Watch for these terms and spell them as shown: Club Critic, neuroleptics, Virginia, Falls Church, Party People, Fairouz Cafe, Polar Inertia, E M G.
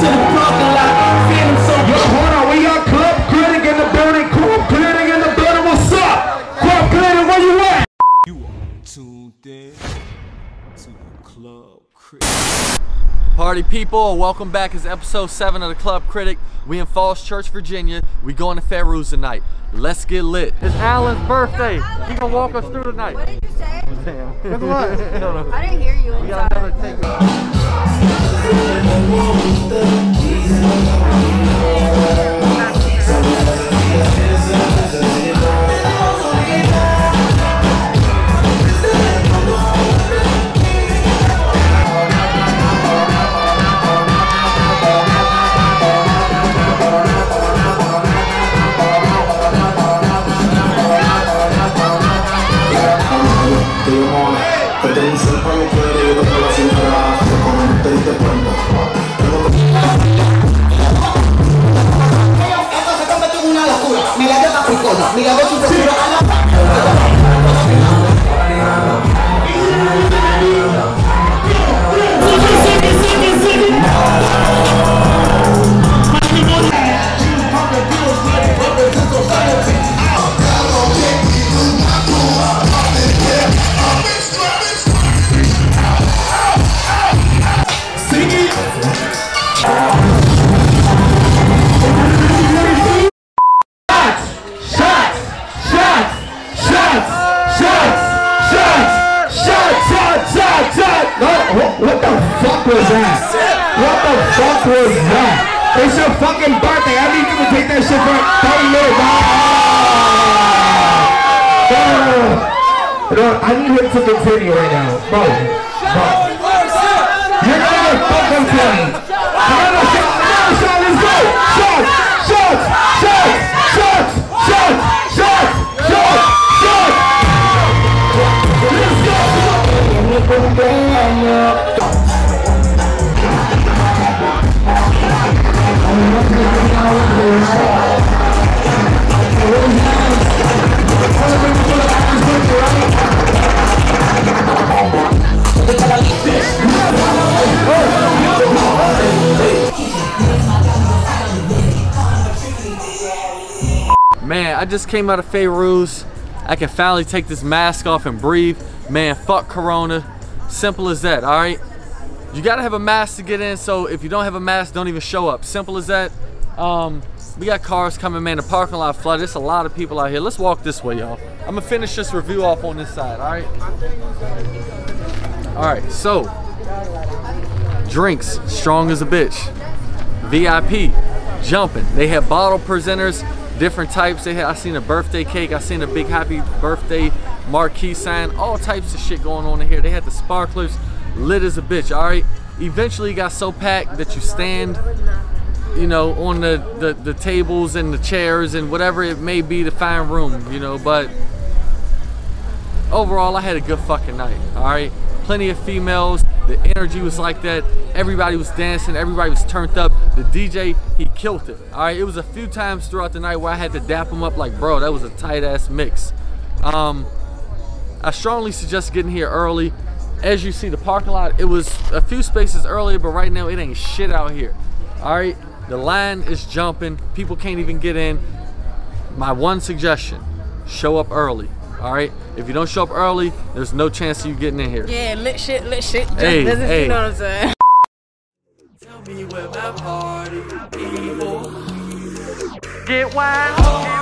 to the parking lot, feeling so good. Yo, hold on, we got Club Critic in the building. Club Critic in the building, what's up? Club Critic, where you at? You are tuned in to Club Critic. Party people, welcome back. It's episode 7 of the Club Critic. We in Falls Church, Virginia. We going to Fairouz tonight. Let's get lit. It's Alan's birthday. Alan. He gonna walk us through tonight. What did you say? Damn. Good luck. I didn't hear you. We got another ticket. Man, I just came out of Fairouz. I can finally take this mask off and breathe. Man, fuck Corona. Simple as that, all right? You gotta have a mask to get in, so if you don't have a mask, don't even show up. Simple as that. We got cars coming, man. The parking lot flooded. It's a lot of people out here. Let's walk this way, y'all. I'm gonna finish this review off on this side, all right? All right, so, drinks, strong as a bitch. VIP, jumping. They have bottle presenters. Different types they had. I seen a birthday cake, I seen a big happy birthday marquee sign, all types of shit going on in here. They had the sparklers, lit as a bitch, all right? Eventually it got so packed that you stand, you know, on the tables and the chairs and whatever it may be to find room, you know, but overall I had a good fucking night, all right? Plenty of females, the energy was like that, everybody was dancing, everybody was turned up, the DJ, he killed it, all right? It was a few times throughout the night where I had to dap him up like, bro, that was a tight ass mix. I strongly suggest getting here early. As you see the parking lot, it was a few spaces earlier, but right now it ain't shit out here, all right? The line is jumping, people can't even get in. My one suggestion, show up early. All right, if you don't show up early, there's no chance of you getting in here. Yeah, lit shit, hey, just business, hey. You know what I'm saying? Tell me where my party people get wild.